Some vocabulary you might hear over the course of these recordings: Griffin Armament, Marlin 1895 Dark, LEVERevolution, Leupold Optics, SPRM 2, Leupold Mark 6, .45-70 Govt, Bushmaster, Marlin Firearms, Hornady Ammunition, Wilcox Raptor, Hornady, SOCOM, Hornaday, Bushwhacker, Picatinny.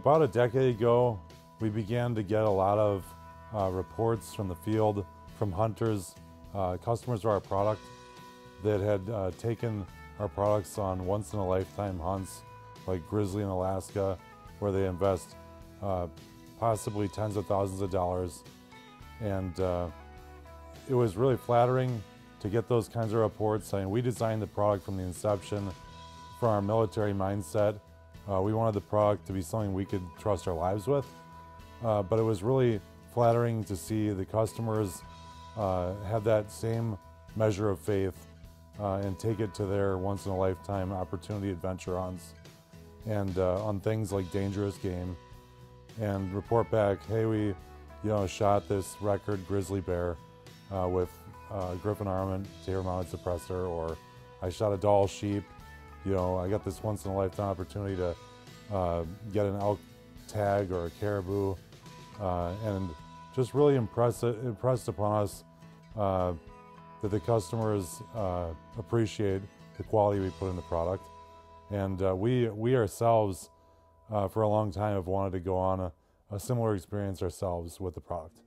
About a decade ago, we began to get a lot of reports from the field, from hunters, customers of our product that had taken our products on once-in-a-lifetime hunts like grizzly in Alaska, where they invest possibly tens of thousands of dollars. And it was really flattering to get those kinds of reports. I mean, we designed the product from the inception, from our military mindset. We wanted the product to be something we could trust our lives with. But it was really flattering to see the customers have that same measure of faith and take it to their once-in-a-lifetime opportunity adventure hunts and on things like dangerous game, and report back, hey, we shot this record grizzly bear with Griffin Armament taper-mounted suppressor, or I shot a doll sheep, I got this once-in-a-lifetime opportunity to get an elk tag or a caribou, and just really impressed upon us that the customers appreciate the quality we put in the product. And we ourselves, for a long time, have wanted to go on a similar experience ourselves with the product.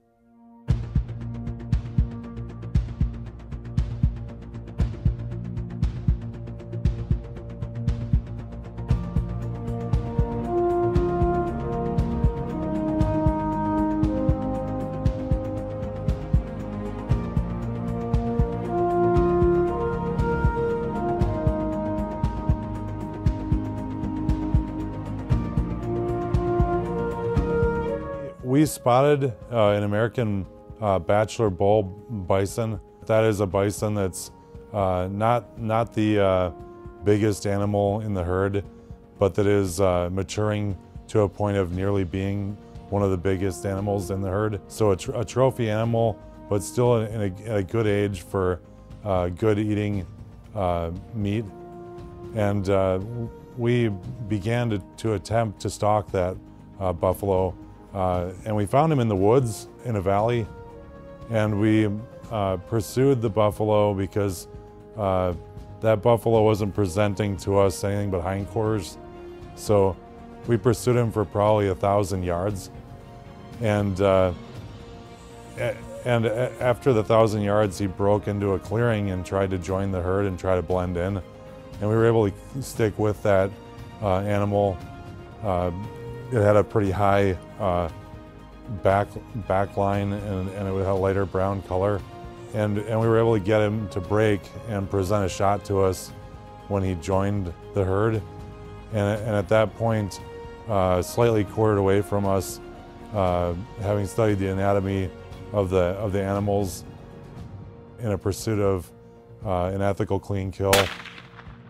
We spotted an American bachelor bull bison. That is a bison that's not the biggest animal in the herd, but that is maturing to a point of nearly being one of the biggest animals in the herd. So a trophy animal, but still in a good age for good eating meat. And we began to attempt to stalk that buffalo. And we found him in the woods in a valley, and we pursued the buffalo because that buffalo wasn't presenting to us anything but hindquarters. So we pursued him for probably 1,000 yards, and after the 1,000 yards, he broke into a clearing and tried to join the herd and try to blend in, and we were able to stick with that animal. It had a pretty high back line, and it had a lighter brown color. And we were able to get him to break and present a shot to us when he joined the herd. And at that point, slightly quartered away from us, having studied the anatomy of the animals in a pursuit of an ethical clean kill,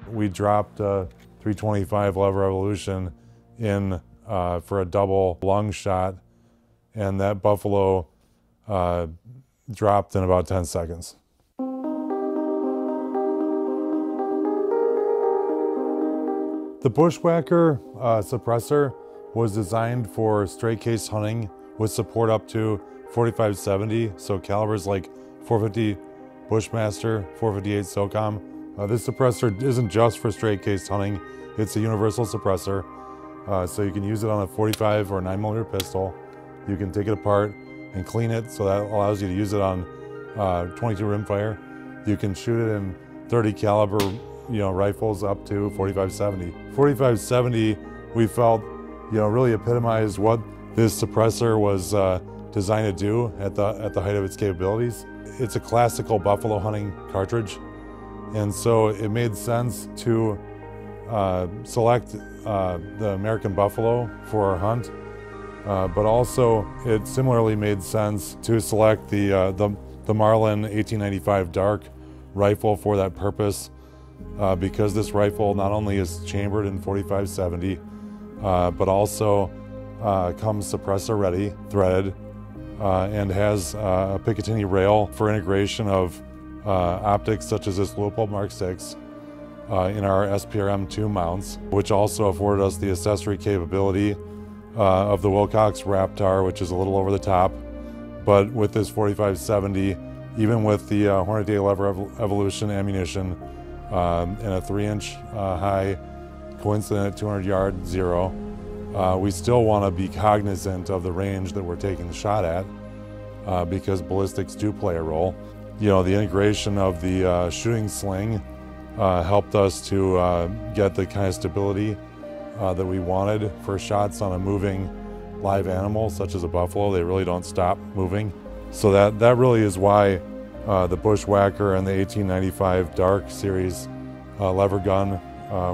we dropped a 325 LEVERevolution in for a double lung shot, and that buffalo dropped in about 10 seconds. The Bushwhacker suppressor was designed for straight case hunting with support up to 45-70, so calibers like 450 Bushmaster, 458 SOCOM. This suppressor isn't just for straight case hunting, it's a universal suppressor. So you can use it on a 45 or 9mm pistol. You can take it apart and clean it, so that allows you to use it on 22 rimfire. You can shoot it in 30 caliber, rifles up to 45-70. 45-70, we felt, really epitomized what this suppressor was designed to do at the height of its capabilities. It's a classical buffalo hunting cartridge, and so it made sense to select the American buffalo for our hunt, but also it similarly made sense to select the Marlin 1895 Dark rifle for that purpose, because this rifle not only is chambered in 45-70, but also comes suppressor ready, threaded, and has a Picatinny rail for integration of optics such as this Leupold Mark 6. In our SPRM 2 mounts, which also afforded us the accessory capability of the Wilcox Raptor, which is a little over the top. But with this 45-70, even with the Hornady LEVERevolution ammunition and a 3-inch high coincident 200-yard zero, We still want to be cognizant of the range that we're taking the shot at because ballistics do play a role. You know, the integration of the shooting sling helped us to get the kind of stability that we wanted for shots on a moving live animal such as a buffalo. They really don't stop moving. So that really is why the Bushwhacker and the 1895 Dark series lever gun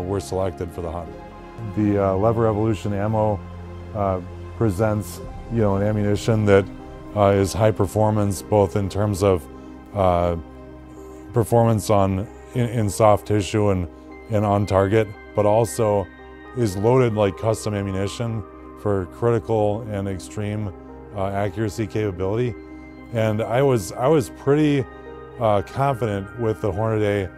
were selected for the hunt. The LEVERevolution ammo presents, you know, an ammunition that is high performance, both in terms of performance in soft tissue and on target, but also is loaded like custom ammunition for critical and extreme accuracy capability. And I was pretty confident with the Hornaday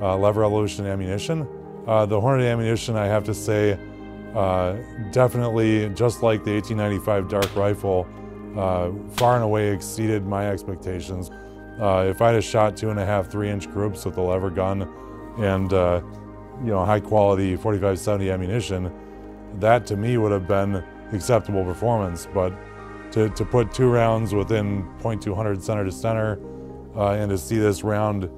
LEVERevolution ammunition. The Hornaday ammunition, I have to say, definitely, just like the 1895 Dark rifle, far and away exceeded my expectations. If I'd have shot 2.5, 3-inch groups with the lever gun and you know, high quality 45-70 ammunition, that to me would have been acceptable performance. But to put 2 rounds within .200 center to center and to see this round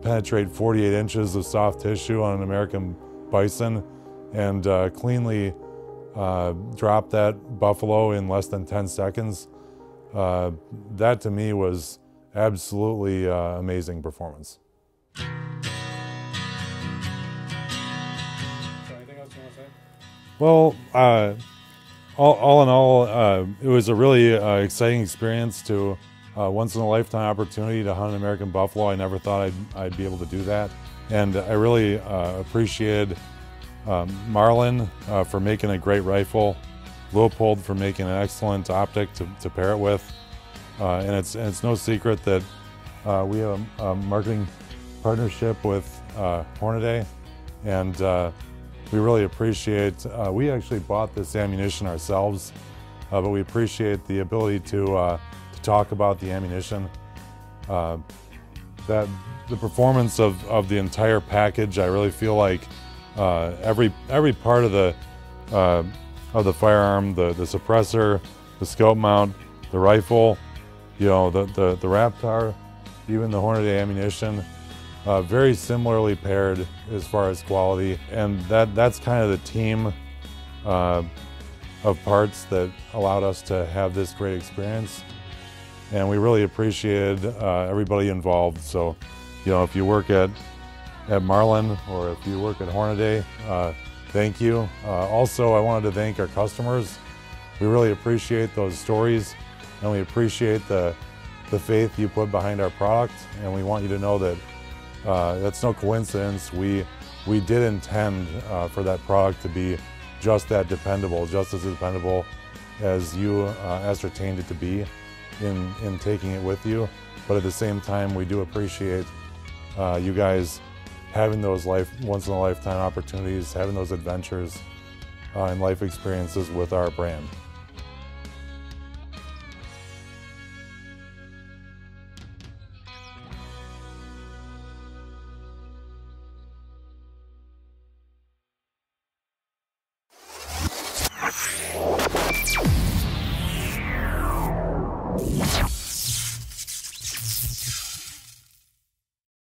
penetrate 48 inches of soft tissue on an American bison and cleanly drop that buffalo in less than 10 seconds, that to me was absolutely amazing performance. Anything else you want to say? Well, all in all, it was a really exciting experience to once-in-a-lifetime opportunity to hunt an American buffalo. I never thought I'd be able to do that. And I really appreciated Marlin for making a great rifle, Leupold for making an excellent optic to pair it with. And it's no secret that we have a marketing partnership with Hornaday, and we really appreciate, we actually bought this ammunition ourselves, but we appreciate the ability to talk about the ammunition. That the performance of the entire package, I really feel like every part of the firearm, the suppressor, the scope mount, the rifle, you know, the Raptor, even the Hornaday ammunition, very similarly paired as far as quality. And that's kind of the team of parts that allowed us to have this great experience. And we really appreciated everybody involved. So, you know, if you work at Marlin or if you work at Hornaday, thank you. Also, I wanted to thank our customers. We really appreciate those stories. And we appreciate the faith you put behind our product, and we want you to know that that's no coincidence. We did intend for that product to be just that dependable, just as dependable as you ascertained it to be in taking it with you. But at the same time, we do appreciate you guys having those once-in-a-lifetime opportunities, having those adventures and life experiences with our brand.